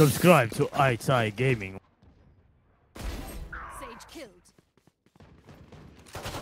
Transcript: Subscribe to EyeTie Gaming. Sage killed.